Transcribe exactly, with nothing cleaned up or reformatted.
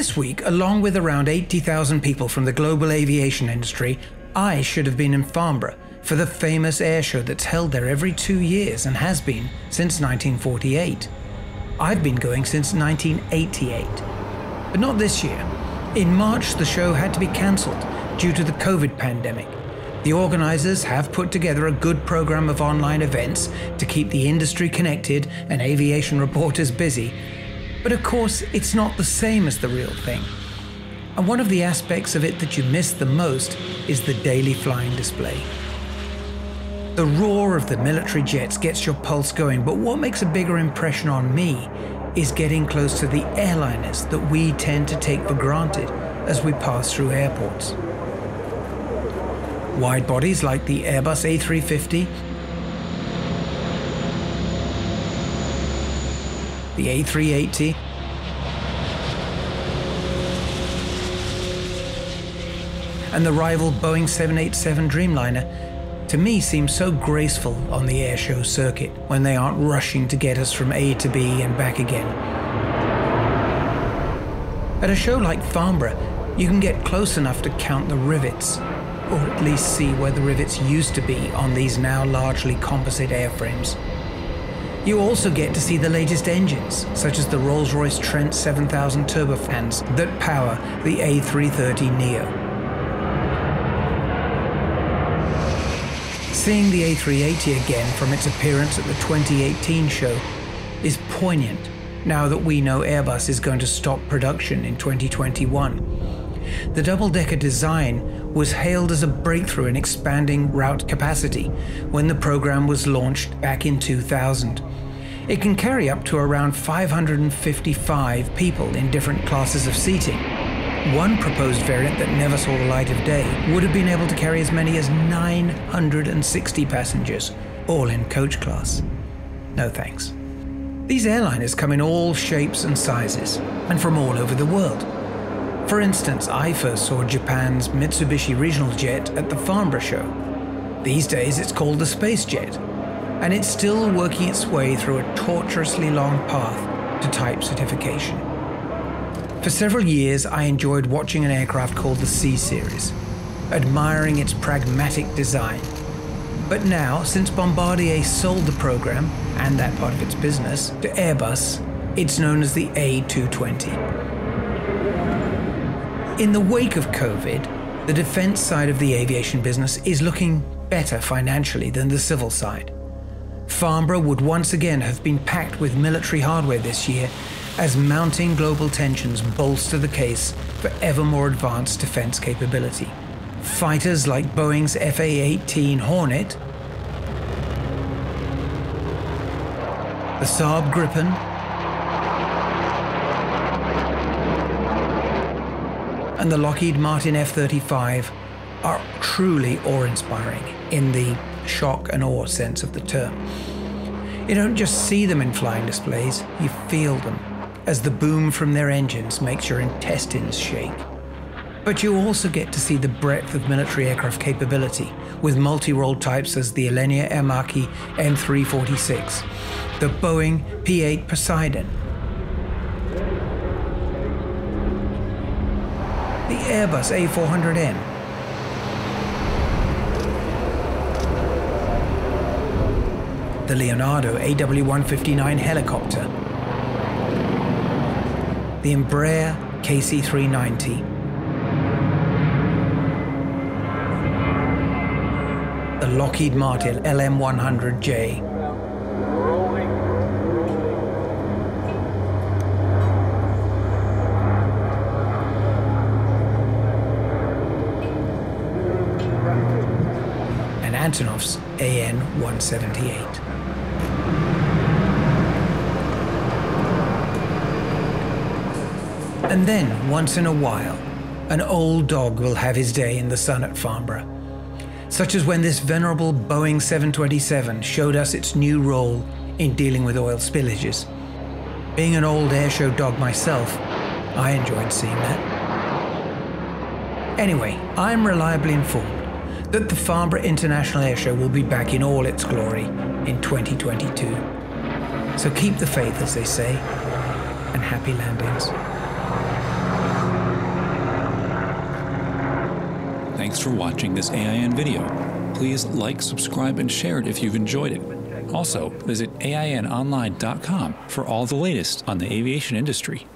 This week, along with around eighty thousand people from the global aviation industry, I should have been in Farnborough for the famous airshow that's held there every two years and has been since nineteen forty-eight. I've been going since nineteen eighty-eight. But not this year. In March, the show had to be cancelled due to the COVID pandemic. The organisers have put together a good programme of online events to keep the industry connected and aviation reporters busy, but of course it's not the same as the real thing. And one of the aspects of it that you miss the most is the daily flying display. The roar of the military jets gets your pulse going, but what makes a bigger impression on me is getting close to the airliners that we tend to take for granted as we pass through airports. Wide bodies like the Airbus A three fifty, the A three eighty, and the rival Boeing seven eighty-seven Dreamliner, to me seem so graceful on the airshow circuit when they aren't rushing to get us from A to B and back again. At a show like Farnborough, you can get close enough to count the rivets, or at least see where the rivets used to be on these now largely composite airframes. You also get to see the latest engines, such as the Rolls-Royce Trent seven thousand turbofans that power the A three thirty neo. Seeing the A three eighty again from its appearance at the twenty eighteen show is poignant, now that we know Airbus is going to stop production in twenty twenty-one. The double-decker design was hailed as a breakthrough in expanding route capacity when the program was launched back in two thousand. It can carry up to around five hundred fifty-five people in different classes of seating. One proposed variant that never saw the light of day would have been able to carry as many as nine hundred sixty passengers, all in coach class. No thanks. These airliners come in all shapes and sizes, and from all over the world. For instance, I first saw Japan's Mitsubishi regional jet at the Farnborough show. These days it's called the Space Jet, and it's still working its way through a tortuously long path to type certification. For several years I enjoyed watching an aircraft called the C-Series, admiring its pragmatic design. But now, since Bombardier sold the program, and that part of its business, to Airbus, it's known as the A two twenty. In the wake of COVID, the defense side of the aviation business is looking better financially than the civil side. Farnborough would once again have been packed with military hardware this year as mounting global tensions bolster the case for ever more advanced defense capability. Fighters like Boeing's F A eighteen Hornet, the Saab Gripen, and the Lockheed Martin F thirty-five are truly awe-inspiring in the shock and awe sense of the term. You don't just see them in flying displays, you feel them as the boom from their engines makes your intestines shake. But you also get to see the breadth of military aircraft capability with multi-role types as the Alenia Aermacchi M three forty-six, the Boeing P eight Poseidon, the Airbus A four hundred M, the Leonardo A W one fifty-nine helicopter, the Embraer K C three ninety, the Lockheed Martin L M one hundred J, Antonov's A N one seventy-eight. And then, once in a while, an old dog will have his day in the sun at Farnborough, such as when this venerable Boeing seven twenty-seven showed us its new role in dealing with oil spillages. Being an old airshow dog myself, I enjoyed seeing that. Anyway, I'm reliably informed that the Farnborough International Air Show will be back in all its glory in twenty twenty-two. So keep the faith, as they say, and happy landings. Thanks for watching this A I N video. Please like, subscribe, and share it if you've enjoyed it. Also, visit A I N online dot com for all the latest on the aviation industry.